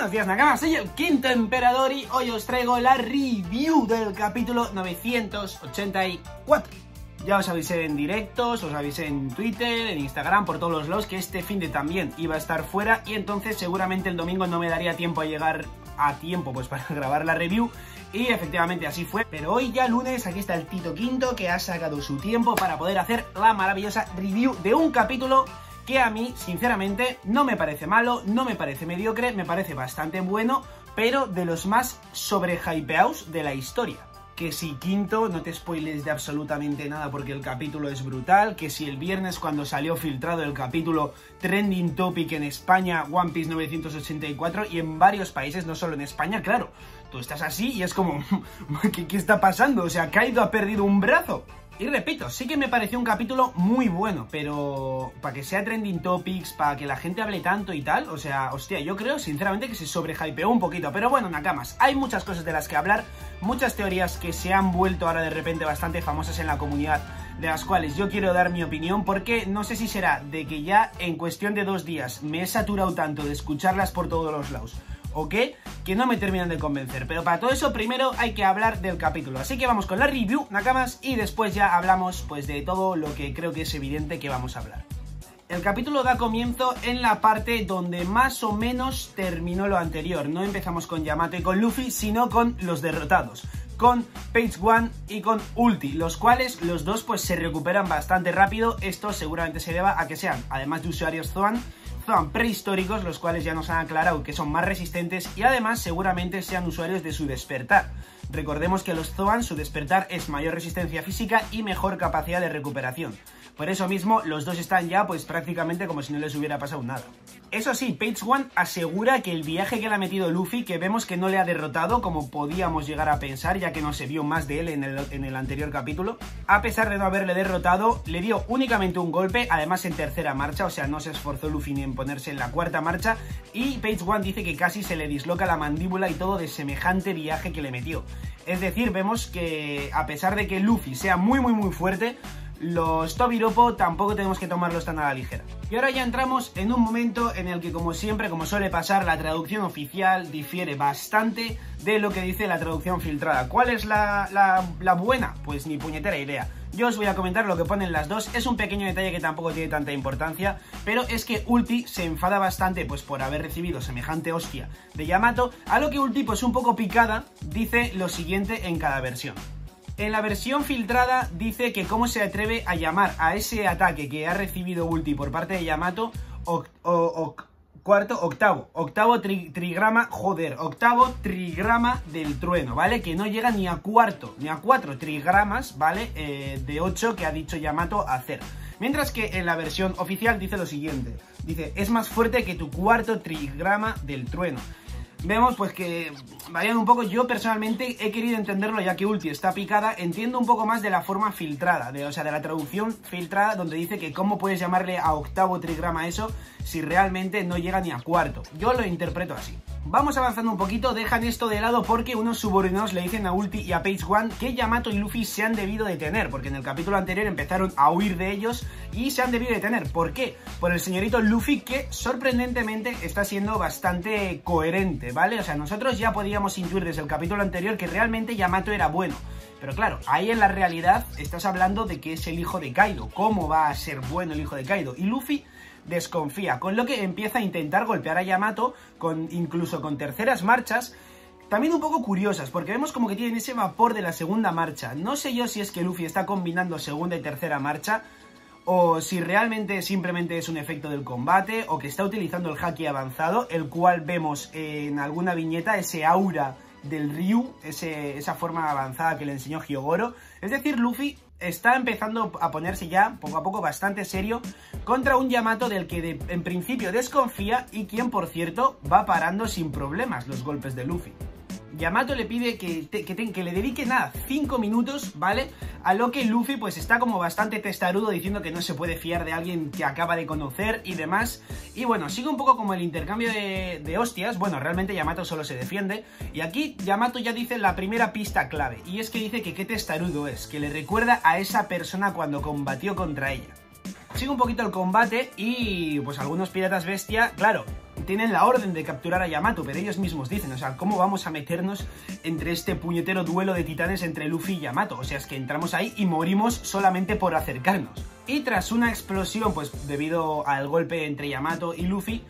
Buenos días, Nakama, soy el quinto emperador y hoy os traigo la review del capítulo 984. Ya os avisé en directos, os avisé en Twitter, en Instagram, por todos los lados, que este fin de también iba a estar fuera y entonces seguramente el domingo no me daría tiempo a llegar a tiempo pues para grabar la review y efectivamente así fue. Pero hoy ya lunes, aquí está el Tito Quinto que ha sacado su tiempo para poder hacer la maravillosa review de un capítulo que a mí, sinceramente, no me parece malo, no me parece mediocre, me parece bastante bueno, pero de los más sobrehypeados de la historia. Que si quinto, no te spoiles de absolutamente nada porque el capítulo es brutal, que si el viernes cuando salió filtrado el capítulo Trending Topic en España, One Piece 984, y en varios países, no solo en España, claro, tú estás así y es como, ¿qué está pasando? O sea, Kaido ha perdido un brazo. Y repito, sí que me pareció un capítulo muy bueno, pero para que sea Trending Topics, para que la gente hable tanto y tal, o sea, hostia, yo creo sinceramente que se sobrehypeó un poquito. Pero bueno, Nakamas, hay muchas cosas de las que hablar, muchas teorías que se han vuelto ahora de repente bastante famosas en la comunidad, de las cuales yo quiero dar mi opinión porque no sé si será de que ya en cuestión de 2 días me he saturado tanto de escucharlas por todos los lados, ¿o qué? Que no me terminan de convencer. Pero para todo eso primero hay que hablar del capítulo. Así que vamos con la review, Nakamas, y después ya hablamos pues de todo lo que creo que es evidente que vamos a hablar. El capítulo da comienzo en la parte donde más o menos terminó lo anterior. No empezamos con Yamato y con Luffy, sino con los derrotados, con Page One y con Ulti, los cuales los dos pues se recuperan bastante rápido. Esto seguramente se deba a que sean, además de usuarios Zoan prehistóricos, los cuales ya nos han aclarado que son más resistentes y además seguramente sean usuarios de su despertar. Recordemos que los Zoan, su despertar es mayor resistencia física y mejor capacidad de recuperación. Por eso mismo, los dos están ya pues prácticamente como si no les hubiera pasado nada. Eso sí, Page One asegura que el viaje que le ha metido Luffy, que vemos que no le ha derrotado como podíamos llegar a pensar, ya que no se vio más de él en el anterior capítulo, a pesar de no haberle derrotado, le dio únicamente un golpe, además en tercera marcha, o sea, no se esforzó Luffy ni en ponerse en la cuarta marcha, y Page One dice que casi se le disloca la mandíbula y todo de semejante viaje que le metió. Es decir, vemos que a pesar de que Luffy sea muy fuerte, los Tobiropo tampoco tenemos que tomarlos tan a la ligera. Y ahora ya entramos en un momento en el que, como siempre, como suele pasar, la traducción oficial difiere bastante de lo que dice la traducción filtrada. ¿Cuál es la buena? Pues ni puñetera idea. Yo os voy a comentar lo que ponen las dos. Es un pequeño detalle que tampoco tiene tanta importancia, pero es que Ulti se enfada bastante pues por haber recibido semejante hostia de Yamato, a lo que Ulti, pues un poco picada, dice lo siguiente en cada versión. En la versión filtrada dice que cómo se atreve a llamar a ese ataque que ha recibido Ulti por parte de Yamato octavo trigrama del trueno, ¿vale? Que no llega ni a cuarto, ni a 4 trigramas, ¿vale? De 8 que ha dicho Yamato hacer. Mientras que en la versión oficial dice lo siguiente, dice, es más fuerte que tu cuarto trigrama del trueno. Vemos pues que varían un poco. Yo personalmente he querido entenderlo, ya que Ulti está picada, entiendo un poco más de la forma filtrada, o sea de la traducción filtrada, donde dice que cómo puedes llamarle a octavo trigrama eso si realmente no llega ni a cuarto. Yo lo interpreto así. Vamos avanzando un poquito, dejan esto de lado porque unos subordinados le dicen a Ulti y a Page One que Yamato y Luffy se han debido detener, porque en el capítulo anterior empezaron a huir de ellos y se han debido detener. ¿Por qué? Por el señorito Luffy, que sorprendentemente está siendo bastante coherente, ¿vale? O sea, nosotros ya podíamos intuir desde el capítulo anterior que realmente Yamato era bueno. Pero claro, ahí en la realidad estás hablando de que es el hijo de Kaido. ¿Cómo va a ser bueno el hijo de Kaido? Y Luffy desconfía, con lo que empieza a intentar golpear a Yamato, incluso con terceras marchas, también un poco curiosas, porque vemos como que tienen ese vapor de la segunda marcha. No sé yo si es que Luffy está combinando segunda y tercera marcha, o si realmente simplemente es un efecto del combate, o que está utilizando el haki avanzado, el cual vemos en alguna viñeta, ese aura del Ryu, esa forma avanzada que le enseñó Hyogoro. Es decir, Luffy está empezando a ponerse ya poco a poco bastante serio contra un Yamato del que en principio desconfía y quien, por cierto, va parando sin problemas los golpes de Luffy. Yamato le pide que le dedique nada, 5 minutos, ¿vale? A lo que Luffy pues está como bastante testarudo diciendo que no se puede fiar de alguien que acaba de conocer y demás. Y bueno, sigue un poco como el intercambio de hostias. Bueno, realmente Yamato solo se defiende. Y aquí Yamato ya dice la primera pista clave, y es que dice que qué testarudo es, que le recuerda a esa persona cuando combatió contra ella. Sigue un poquito el combate y pues algunos piratas bestia, claro, tienen la orden de capturar a Yamato, pero ellos mismos dicen, o sea, ¿cómo vamos a meternos entre este puñetero duelo de titanes entre Luffy y Yamato? O sea, es que entramos ahí y morimos solamente por acercarnos. Y tras una explosión, pues debido al golpe entre Yamato y Luffy,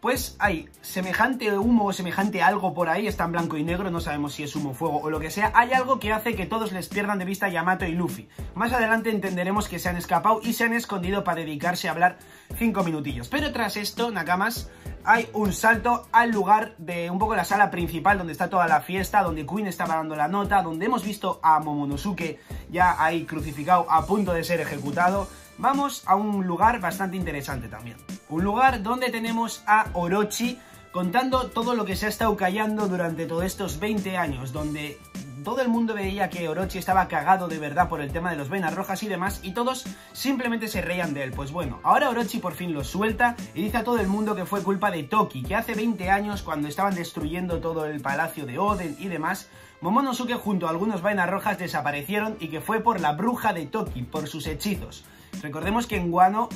pues hay semejante humo o semejante algo por ahí, está en blanco y negro, no sabemos si es humo, fuego o lo que sea, hay algo que hace que todos les pierdan de vista a Yamato y Luffy. Más adelante entenderemos que se han escapado y se han escondido para dedicarse a hablar 5 minutillos. Pero tras esto, Nakamas, hay un salto al lugar de un poco la sala principal donde está toda la fiesta, donde Queen estaba dando la nota, donde hemos visto a Momonosuke ya ahí crucificado a punto de ser ejecutado. Vamos a un lugar bastante interesante también. Un lugar donde tenemos a Orochi contando todo lo que se ha estado callando durante todos estos 20 años, donde todo el mundo veía que Orochi estaba cagado de verdad por el tema de los Vainas Rojas y demás, y todos simplemente se reían de él. Pues bueno, ahora Orochi por fin lo suelta y dice a todo el mundo que fue culpa de Toki, que hace 20 años, cuando estaban destruyendo todo el palacio de Oden y demás, Momonosuke junto a algunos Vainas Rojas desaparecieron y que fue por la bruja de Toki, por sus hechizos. Recordemos que en Wano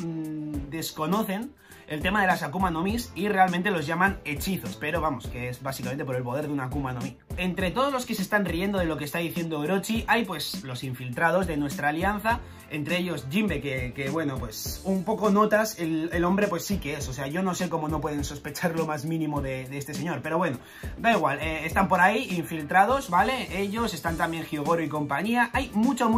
desconocen el tema de las Akuma Nomis y realmente los llaman hechizos, pero vamos, que es básicamente por el poder de una Akuma Nomi. Entre todos los que se están riendo de lo que está diciendo Orochi, hay pues los infiltrados de nuestra alianza, entre ellos Jinbe, que bueno, pues un poco notas el hombre pues sí que es, o sea, yo no sé cómo no pueden sospechar lo más mínimo de este señor, pero bueno, da igual, están por ahí infiltrados, ¿vale? Ellos, están también Hyogoro y compañía, hay muchos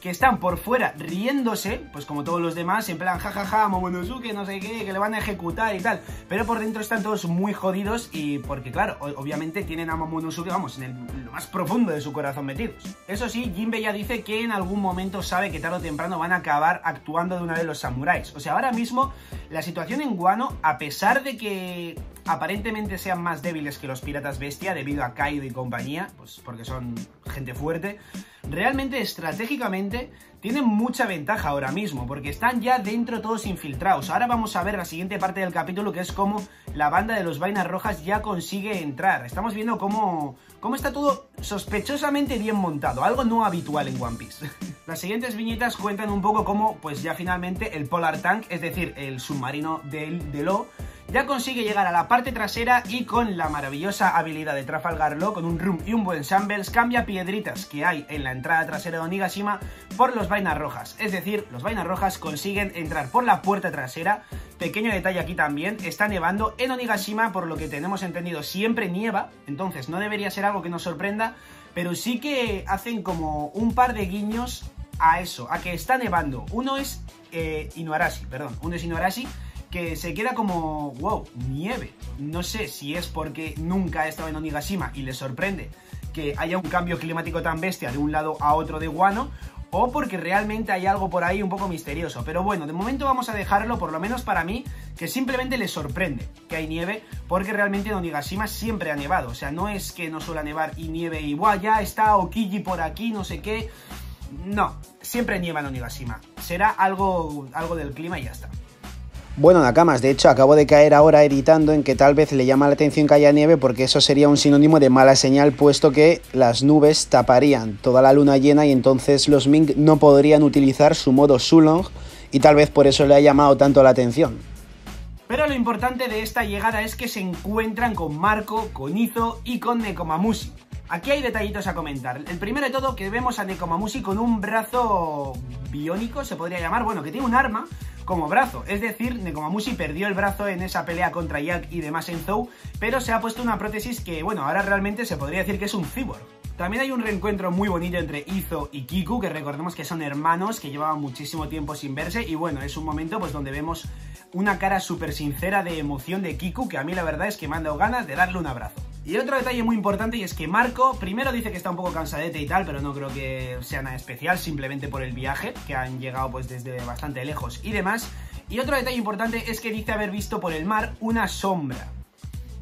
que están por fuera riéndose, pues como todos los demás, en plan jajaja, Momonosuke, no sé qué, que le van a ejecutar y tal, pero por dentro están todos muy jodidos y porque claro, obviamente tienen a Momonosuke, vamos, en lo más profundo de su corazón metidos. Eso sí, Jinbe ya dice que en algún momento sabe que tarde o temprano van a acabar actuando de una de los samuráis. O sea, ahora mismo la situación en Wano, a pesar de que aparentemente sean más débiles que los piratas bestia debido a Kaido y compañía, pues porque son gente fuerte, realmente estratégicamente tienen mucha ventaja ahora mismo, porque están ya dentro todos infiltrados. Ahora vamos a ver la siguiente parte del capítulo, que es cómo la banda de los Vainas Rojas ya consigue entrar. Estamos viendo cómo está todo sospechosamente bien montado, algo no habitual en One Piece. Las siguientes viñetas cuentan un poco cómo, pues ya finalmente el Polar Tank, es decir, el submarino de Law, ya consigue llegar a la parte trasera y con la maravillosa habilidad de Trafalgar Law, con un room y un buen shambles, cambia piedritas que hay en la entrada trasera de Onigashima por los Vainas Rojas. Es decir, los Vainas Rojas consiguen entrar por la puerta trasera. Pequeño detalle aquí también, está nevando en Onigashima, por lo que tenemos entendido siempre nieva, entonces no debería ser algo que nos sorprenda, pero sí que hacen como un par de guiños a eso, a que está nevando. Uno es Inuarashi, perdón, uno es Inuarashi, que se queda como, wow, nieve. No sé si es porque nunca ha estado en Onigashima y le sorprende que haya un cambio climático tan bestia de un lado a otro de Wano, o porque realmente hay algo por ahí un poco misterioso. Pero bueno, de momento vamos a dejarlo, por lo menos para mí, que simplemente les sorprende que hay nieve, porque realmente en Onigashima siempre ha nevado. O sea, no es que no suele nevar y nieve y guau, ya está Okiji por aquí, no sé qué. No, siempre nieva en Onigashima. Será algo del clima y ya está. Bueno, Nakamas, de hecho acabo de caer ahora editando en que tal vez le llama la atención que haya nieve porque eso sería un sinónimo de mala señal, puesto que las nubes taparían toda la luna llena y entonces los Ming no podrían utilizar su modo Sulong y tal vez por eso le ha llamado tanto la atención. Pero lo importante de esta llegada es que se encuentran con Marco, con Izo y con Nekomamushi. Aquí hay detallitos a comentar. El primero de todo, que vemos a Nekomamushi con un brazo biónico, se podría llamar, bueno, que tiene un arma como brazo. Es decir, Nekomamushi perdió el brazo en esa pelea contra Jack y demás en Zou, pero se ha puesto una prótesis que, bueno, ahora realmente se podría decir que es un cyborg. También hay un reencuentro muy bonito entre Izo y Kiku, que recordemos que son hermanos, que llevaban muchísimo tiempo sin verse, y bueno, es un momento pues donde vemos una cara súper sincera de emoción de Kiku, que a mí la verdad es que me han dado ganas de darle un abrazo. Y otro detalle muy importante, y es que Marco primero dice que está un poco cansadete y tal, pero no creo que sea nada especial, simplemente por el viaje, que han llegado pues desde bastante lejos y demás. Y otro detalle importante es que dice haber visto por el mar una sombra.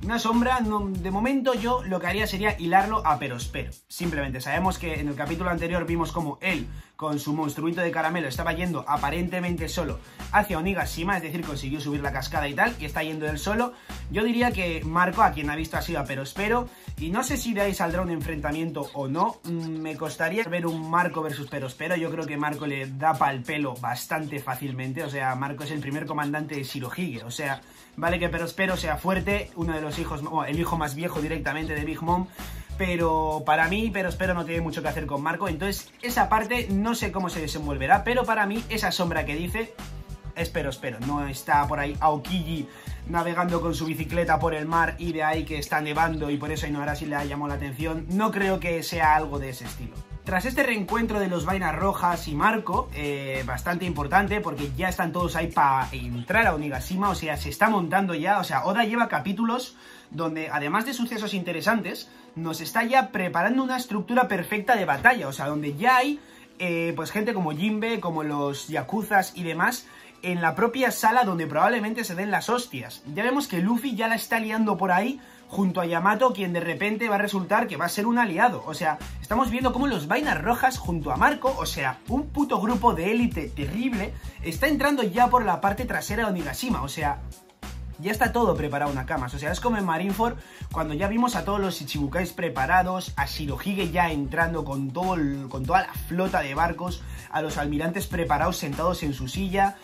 Una sombra, no, de momento yo lo que haría sería hilarlo a Perospero. Simplemente sabemos que en el capítulo anterior vimos como él, con su monstruito de caramelo, estaba yendo aparentemente solo hacia Onigashima, es decir, consiguió subir la cascada y tal, y está yendo él solo. Yo diría que Marco, a quien ha visto, ha sido a Perospero, Y no sé si de ahí saldrá un enfrentamiento o no. Me costaría ver un Marco versus Perospero. Yo creo que Marco le da pa'l pelo bastante fácilmente. O sea, Marco es el primer comandante de Shirohige. O sea, vale que Perospero sea fuerte, uno de los hijos, o el hijo más viejo directamente de Big Mom, pero para mí Perospero no tiene mucho que hacer con Marco. Entonces esa parte no sé cómo se desenvolverá, pero para mí esa sombra que dice es Perospero. No está por ahí Aokiji navegando con su bicicleta por el mar y de ahí que está nevando y por eso Inuarashi le llamó la atención. No creo que sea algo de ese estilo. Tras este reencuentro de los Vainas Rojas y Marco, bastante importante porque ya están todos ahí para entrar a Onigashima, o sea, se está montando ya, o sea, Oda lleva capítulos donde, además de sucesos interesantes, nos está ya preparando una estructura perfecta de batalla, o sea, donde ya hay pues gente como Jinbe, como los yakuzas y demás, en la propia sala donde probablemente se den las hostias. Ya vemos que Luffy ya la está liando por ahí junto a Yamato, quien de repente va a resultar que va a ser un aliado. O sea, estamos viendo cómo los Vainas Rojas junto a Marco, o sea, un puto grupo de élite terrible, está entrando ya por la parte trasera de Onigashima. O sea, ya está todo preparado, Nakamas. O sea, es como en Marineford, cuando ya vimos a todos los Ichibukais preparados, a Shirohige ya entrando con, con toda la flota de barcos, a los almirantes preparados sentados en su silla.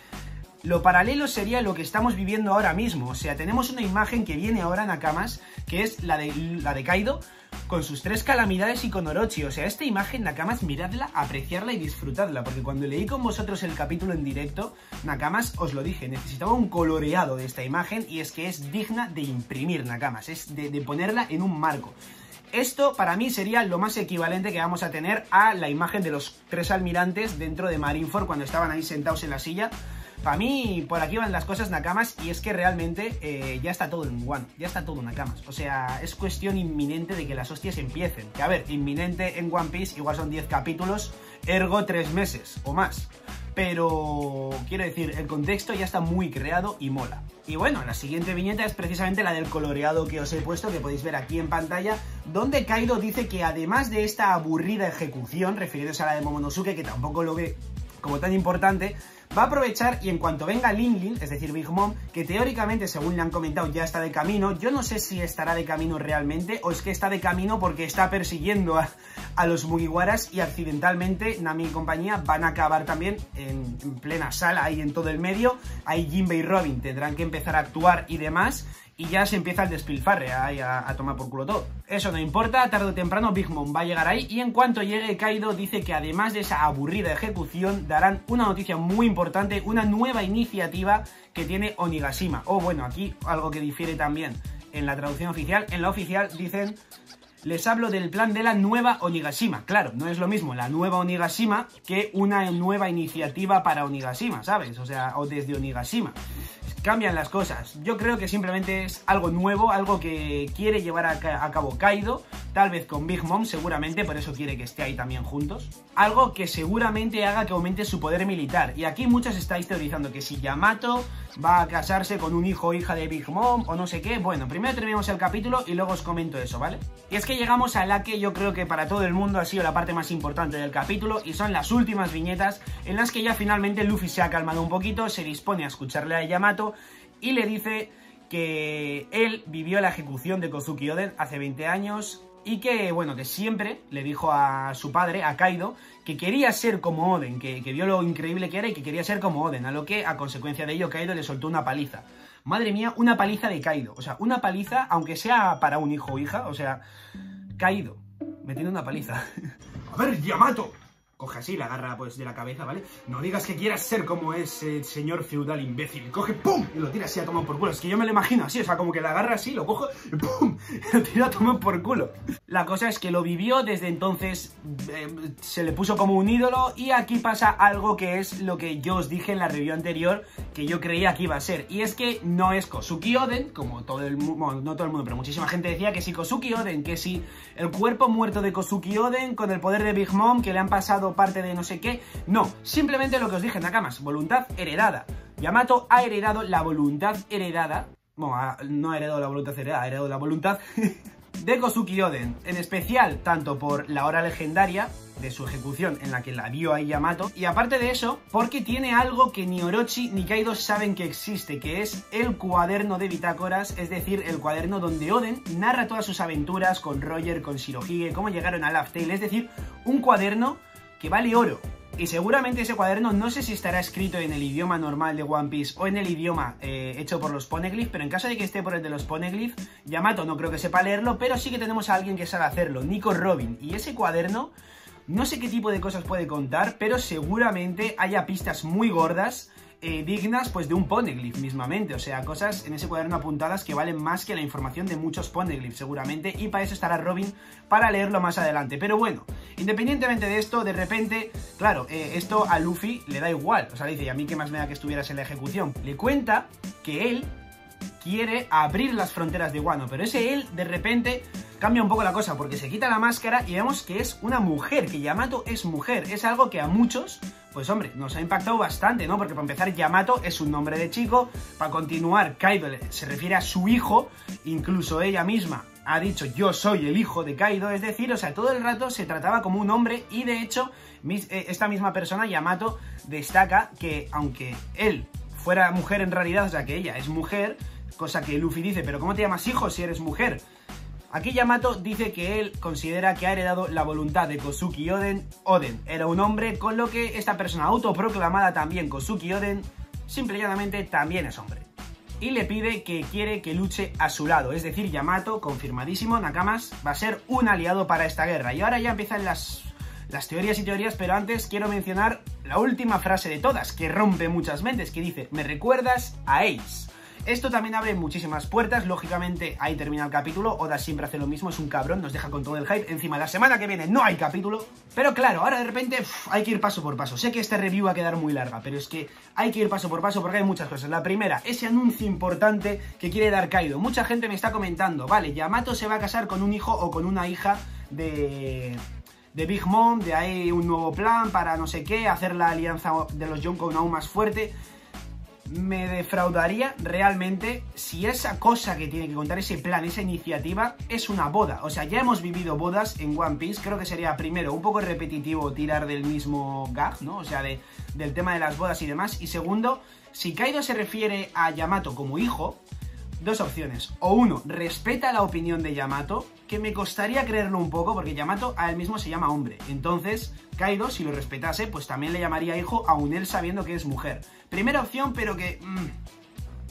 Lo paralelo sería lo que estamos viviendo ahora mismo. O sea, tenemos una imagen que viene ahora, Nakamas, que es la de Kaido con sus tres calamidades y con Orochi. O sea, esta imagen, Nakamas, miradla, apreciarla y disfrutadla, porque cuando leí con vosotros el capítulo en directo, Nakamas, os lo dije, necesitaba un coloreado de esta imagen, y es que es digna de imprimir, Nakamas, es de ponerla en un marco. Esto para mí sería lo más equivalente que vamos a tener a la imagen de los tres almirantes dentro de Marineford cuando estaban ahí sentados en la silla. Para mí, por aquí van las cosas, Nakamas, y es que realmente ya está todo en Wano, ya está todo, Nakamas. O sea, es cuestión inminente de que las hostias empiecen. Que a ver, inminente en One Piece igual son 10 capítulos, ergo 3 meses o más. Pero quiero decir, el contexto ya está muy creado y mola. Y bueno, la siguiente viñeta es precisamente la del coloreado que os he puesto, que podéis ver aquí en pantalla, donde Kaido dice que además de esta aburrida ejecución, refiriéndose a la de Momonosuke, que tampoco lo ve como tan importante, va a aprovechar y en cuanto venga Lin, es decir, Big Mom, que teóricamente, según le han comentado, ya está de camino. Yo no sé si estará de camino realmente o es que está de camino porque está persiguiendo a los Mugiwaras y accidentalmente Nami y compañía van a acabar también en plena sala, ahí en todo el medio. Ahí Jinbe y Robin tendrán que empezar a actuar y demás, y ya se empieza el despilfarre ahí a tomar por culo todo. Eso no importa, tarde o temprano Big Mom va a llegar ahí, y en cuanto llegue Kaido dice que además de esa aburrida ejecución darán una noticia muy importante, una nueva iniciativa que tiene Onigashima. O bueno, aquí algo que difiere también en la traducción oficial. En la oficial dicen: les hablo del plan de la nueva Onigashima. Claro, no es lo mismo la nueva Onigashima que una nueva iniciativa para Onigashima, ¿sabes? O sea, o desde Onigashima. Cambian las cosas. Yo creo que simplemente es algo nuevo, algo que quiere llevar a cabo Kaido, tal vez con Big Mom, seguramente, por eso quiere que esté ahí también juntos. Algo que seguramente haga que aumente su poder militar. Y aquí muchos estáis teorizando que si Yamato va a casarse con un hijo o hija de Big Mom o no sé qué. Bueno, primero terminamos el capítulo y luego os comento eso, ¿vale? Y es que llegamos a la que yo creo que para todo el mundo ha sido la parte más importante del capítulo, y son las últimas viñetas en las que ya finalmente Luffy se ha calmado un poquito, se dispone a escucharle a Yamato y le dice que él vivió la ejecución de Kozuki Oden hace 20 años y que, bueno, que siempre le dijo a su padre, a Kaido, que quería ser como Oden, que vio lo increíble que era y que quería ser como Oden, a lo que, a consecuencia de ello, Kaido le soltó una paliza. Madre mía, una paliza de Kaido. O sea, una paliza, aunque sea para un hijo o hija, o sea, Kaido metiendo una paliza. A ver, Yamato, coge así, la agarra pues de la cabeza, ¿vale? No digas que quieras ser como ese señor feudal imbécil. Coge, ¡pum! Y lo tira así a tomar por culo. Es que yo me lo imagino así, o sea, como que la agarra así, lo cojo, ¡pum! Y lo tira a tomar por culo. La cosa es que lo vivió, desde entonces se le puso como un ídolo, y aquí pasa algo que es lo que yo os dije en la review anterior, que yo creía que iba a ser. Y es que no es Kozuki Oden, como todo el mundo, bueno, no todo el mundo, pero muchísima gente decía que si Kozuki Oden, que si el cuerpo muerto de Kozuki Oden con el poder de Big Mom, que le han pasado parte de no sé qué. No, simplemente lo que os dije, Nakamas, voluntad heredada. Yamato ha heredado la voluntad heredada. Bueno, no ha heredado la voluntad heredada, ha heredado la voluntad de Kozuki Oden, en especial tanto por la hora legendaria de su ejecución en la que la vio a Yamato, y aparte de eso, porque tiene algo que ni Orochi ni Kaido saben que existe, que es el cuaderno de bitácoras, es decir, el cuaderno donde Oden narra todas sus aventuras con Roger, con Shirohige, cómo llegaron a Laugh Tale, es decir, un cuaderno que vale oro. Y seguramente ese cuaderno, no sé si estará escrito en el idioma normal de One Piece o en el idioma hecho por los Poneglyphs, pero en caso de que esté por el de los Poneglyphs, Yamato no creo que sepa leerlo, pero sí que tenemos a alguien que sabe hacerlo, Nico Robin, y ese cuaderno, no sé qué tipo de cosas puede contar, pero seguramente haya pistas muy gordas, dignas pues de un Poneglyph mismamente, o sea, cosas en ese cuaderno apuntadas que valen más que la información de muchos Poneglyphs seguramente, y para eso estará Robin para leerlo más adelante. Pero bueno, independientemente de esto, de repente, claro, esto a Luffy le da igual, o sea, le dice, y a mí qué más me da que estuvieras en la ejecución, le cuenta que él quiere abrir las fronteras de Wano, pero ese él de repente cambia un poco la cosa porque se quita la máscara y vemos que es una mujer, que Yamato es mujer, es algo que a muchos, pues hombre, nos ha impactado bastante, ¿no? Porque para empezar Yamato es un nombre de chico, para continuar Kaido se refiere a su hijo, incluso ella misma ha dicho yo soy el hijo de Kaido, es decir, o sea, todo el rato se trataba como un hombre y de hecho esta misma persona, Yamato, destaca que aunque él fuera mujer en realidad, o sea que ella es mujer, cosa que Luffy dice, pero ¿cómo te llamas hijo si eres mujer? Aquí Yamato dice que él considera que ha heredado la voluntad de Kozuki Oden. Oden era un hombre, con lo que esta persona autoproclamada también Kozuki Oden, simple y llanamente también es hombre. Y le pide que quiere que luche a su lado, es decir, Yamato, confirmadísimo, Nakamas, va a ser un aliado para esta guerra. Y ahora ya empiezan las teorías y teorías, pero antes quiero mencionar la última frase de todas, que rompe muchas mentes, que dice, me recuerdas a Ace. Esto también abre muchísimas puertas, lógicamente ahí termina el capítulo, Oda siempre hace lo mismo, es un cabrón, nos deja con todo el hype, encima la semana que viene no hay capítulo, pero claro, ahora de repente hay que ir paso por paso, sé que esta review va a quedar muy larga, pero es que hay que ir paso por paso porque hay muchas cosas. La primera, ese anuncio importante que quiere dar Kaido, mucha gente me está comentando, vale, Yamato se va a casar con un hijo o con una hija de Big Mom, de ahí un nuevo plan para no sé qué, hacer la alianza de los Yonko aún más fuerte. Me defraudaría realmente si esa cosa que tiene que contar, ese plan, esa iniciativa, es una boda. O sea, ya hemos vivido bodas en One Piece. Creo que sería, primero, un poco repetitivo tirar del mismo gag, ¿no? O sea, del tema de las bodas y demás. Y segundo, si Kaido se refiere a Yamato como hijo, dos opciones. O uno, respeta la opinión de Yamato, que me costaría creerlo un poco, porque Yamato a él mismo se llama hombre. Entonces, Kaido, si lo respetase, pues también le llamaría hijo, aun él sabiendo que es mujer. Primera opción, pero que...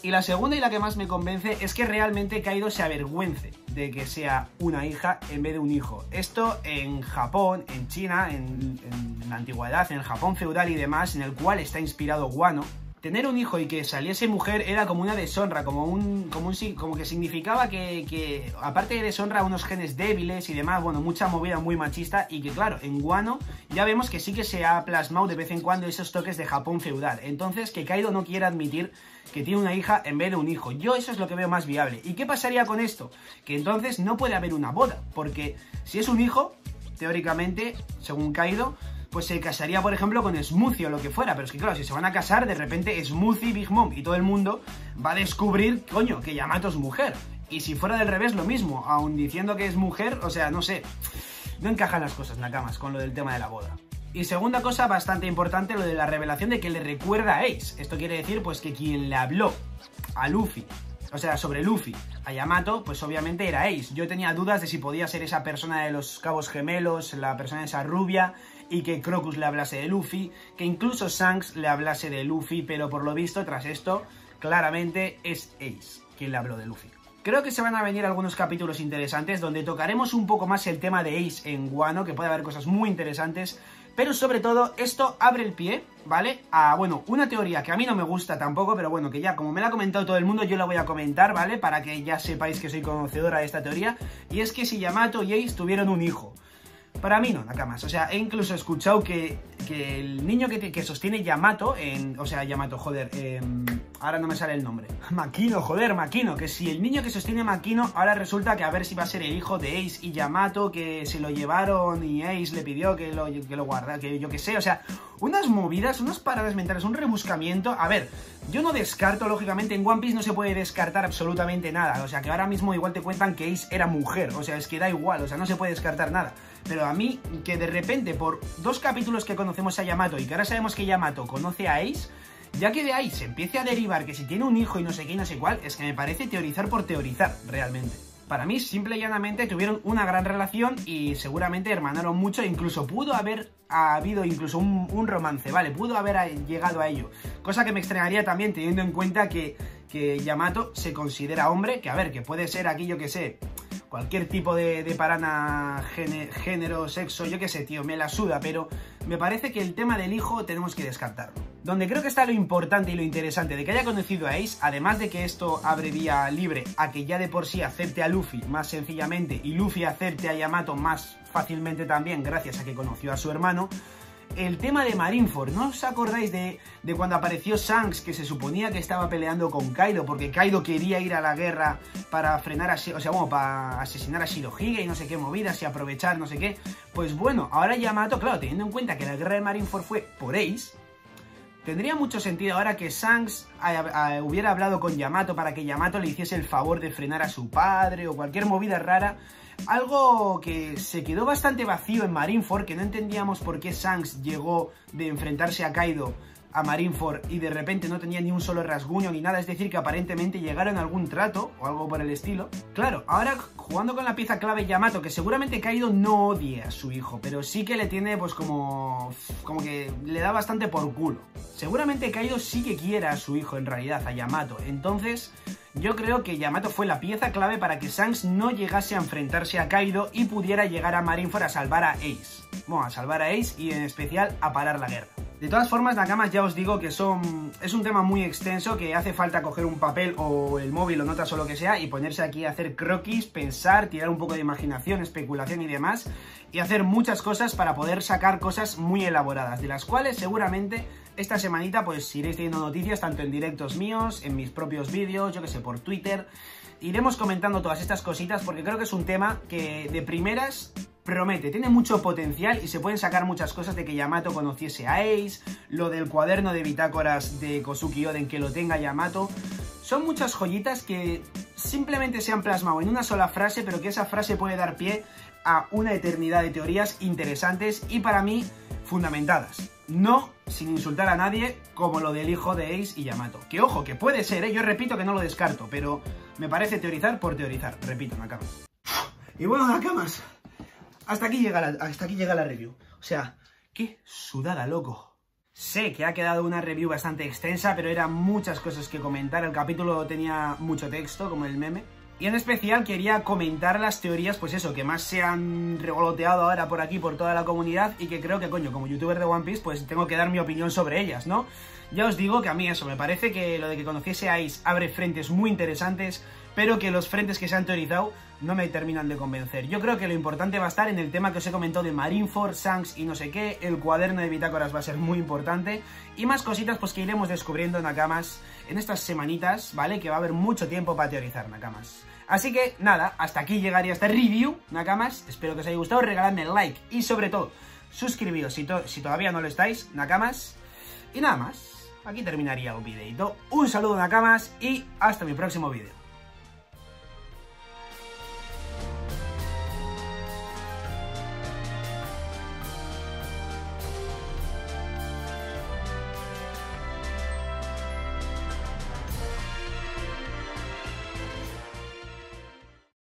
Y la segunda y la que más me convence es que realmente Kaido se avergüence de que sea una hija en vez de un hijo. Esto en Japón, en China, en la antigüedad, en el Japón feudal y demás, en el cual está inspirado Wano, tener un hijo y que saliese mujer era como una deshonra, como que significaba que aparte de deshonra, unos genes débiles y demás, bueno, mucha movida muy machista, y que claro, en Wano ya vemos que sí que se ha plasmado de vez en cuando esos toques de Japón feudal. Entonces, que Kaido no quiera admitir que tiene una hija en vez de un hijo, yo eso es lo que veo más viable. ¿Y qué pasaría con esto? Que entonces no puede haber una boda, porque si es un hijo, teóricamente, según Kaido, pues se casaría, por ejemplo, con Smoothie o lo que fuera. Pero es que, claro, si se van a casar, de repente Smoothie, Big Mom y todo el mundo va a descubrir, coño, que Yamato es mujer. Y si fuera del revés, lo mismo. Aun diciendo que es mujer, o sea, no sé. No encajan las cosas, Nakamas, con lo del tema de la boda. Y segunda cosa bastante importante, lo de la revelación de que le recuerda a Ace. Esto quiere decir, pues, que quien le habló a Luffy, o sea, sobre Luffy a Yamato, pues obviamente era Ace. Yo tenía dudas de si podía ser esa persona de los Cabos Gemelos, la persona esa rubia, y que Crocus le hablase de Luffy, que incluso Shanks le hablase de Luffy, pero por lo visto, tras esto, claramente es Ace quien le habló de Luffy. Creo que se van a venir algunos capítulos interesantes donde tocaremos un poco más el tema de Ace en Wano, que puede haber cosas muy interesantes, pero sobre todo esto abre el pie, ¿vale? A, bueno, una teoría que a mí no me gusta tampoco, pero bueno, que ya como me la ha comentado todo el mundo, yo la voy a comentar, ¿vale? Para que ya sepáis que soy conocedora de esta teoría, y es que si Yamato y Ace tuvieron un hijo, Para mí no, Nakamas. O sea, he incluso escuchado que el niño que sostiene Yamato en... O sea, Yamato, joder, ahora no me sale el nombre. Maquino, joder, Maquino. Que si el niño que sostiene Maquino, ahora resulta que a ver si va a ser el hijo de Ace y Yamato, que se lo llevaron y Ace le pidió que lo guardara, que yo qué sé. O sea, unas movidas, unas paradas mentales, un rebuscamiento. A ver, yo no descarto, lógicamente, en One Piece no se puede descartar absolutamente nada. O sea, que ahora mismo igual te cuentan que Ace era mujer. O sea, es que da igual, o sea, no se puede descartar nada. Pero a mí, que de repente, por dos capítulos que conocemos a Yamato y que ahora sabemos que Yamato conoce a Ace, ya que de ahí se empiece a derivar que si tiene un hijo y no sé qué y no sé cuál, es que me parece teorizar por teorizar, realmente. Para mí, simple y llanamente, tuvieron una gran relación y seguramente hermanaron mucho, incluso pudo haber habido incluso un romance, ¿vale? Pudo haber llegado a ello. Cosa que me extrañaría también, teniendo en cuenta que Yamato se considera hombre, que a ver, que puede ser aquí, yo que sé... Cualquier tipo de parana, género, sexo, yo qué sé, tío, me la suda, pero me parece que el tema del hijo tenemos que descartarlo. Donde creo que está lo importante y lo interesante de que haya conocido a Ace, además de que esto abre vía libre a que ya de por sí acepte a Luffy más sencillamente y Luffy acepte a Yamato más fácilmente también, gracias a que conoció a su hermano, el tema de Marineford. ¿No os acordáis de cuando apareció Shanks, que se suponía que estaba peleando con Kaido porque Kaido quería ir a la guerra para frenar a... O sea, bueno, para asesinar a Shirohige y no sé qué movidas y aprovechar no sé qué? Pues bueno, ahora Yamato, claro, teniendo en cuenta que la guerra de Marineford fue por Ace, tendría mucho sentido ahora que Shanks hubiera hablado con Yamato para que Yamato le hiciese el favor de frenar a su padre o cualquier movida rara. Algo que se quedó bastante vacío en Marineford, que no entendíamos por qué Shanks llegó de enfrentarse a Kaido a Marineford y de repente no tenía ni un solo rasguño ni nada, es decir, que aparentemente llegaron a algún trato o algo por el estilo. Claro, ahora jugando con la pieza clave Yamato, que seguramente Kaido no odia a su hijo, pero sí que le tiene pues como que le da bastante por culo. Seguramente Kaido sí que quiera a su hijo en realidad, a Yamato, entonces... Yo creo que Yamato fue la pieza clave para que Shanks no llegase a enfrentarse a Kaido y pudiera llegar a Marineford a salvar a Ace. Bueno, a salvar a Ace y en especial a parar la guerra. De todas formas, Nakamas, ya os digo que es un tema muy extenso, que hace falta coger un papel o el móvil o notas o lo que sea y ponerse aquí a hacer croquis, pensar, tirar un poco de imaginación, especulación y demás, y hacer muchas cosas para poder sacar cosas muy elaboradas, de las cuales seguramente esta semanita pues iréis teniendo noticias tanto en directos míos, en mis propios vídeos, yo que sé, por Twitter. Iremos comentando todas estas cositas porque creo que es un tema que de primeras... promete, tiene mucho potencial y se pueden sacar muchas cosas de que Yamato conociese a Ace, lo del cuaderno de bitácoras de Kozuki Oden que lo tenga Yamato. Son muchas joyitas que simplemente se han plasmado en una sola frase, pero que esa frase puede dar pie a una eternidad de teorías interesantes y para mí fundamentadas. No sin insultar a nadie, como lo del hijo de Ace y Yamato. Que ojo, que puede ser, ¿eh? Yo repito que no lo descarto, pero me parece teorizar por teorizar. Repito, Nakamas. Y bueno, Nakamas... Hasta aquí llega la review. O sea, qué sudada, loco. Sé que ha quedado una review bastante extensa, pero eran muchas cosas que comentar. El capítulo tenía mucho texto, como el meme. Y en especial quería comentar las teorías, pues eso, que más se han revoloteado ahora por aquí, por toda la comunidad, y que creo que, coño, como youtuber de One Piece, pues tengo que dar mi opinión sobre ellas, ¿no? Ya os digo que a mí eso, me parece que lo de que conociese a Ace abre frentes muy interesantes, pero que los frentes que se han teorizado no me terminan de convencer. Yo creo que lo importante va a estar en el tema que os he comentado de Marineford, Shanks y no sé qué, el cuaderno de bitácoras va a ser muy importante, y más cositas pues que iremos descubriendo, Nakamas, en estas semanitas, ¿vale? Que va a haber mucho tiempo para teorizar, Nakamas. Así que, nada, hasta aquí llegaría este review, Nakamas. Espero que os haya gustado, regaladme like y, sobre todo, suscribíos si todavía no lo estáis, Nakamas. Y nada más, aquí terminaría el videito. Un saludo, Nakamas, y hasta mi próximo vídeo.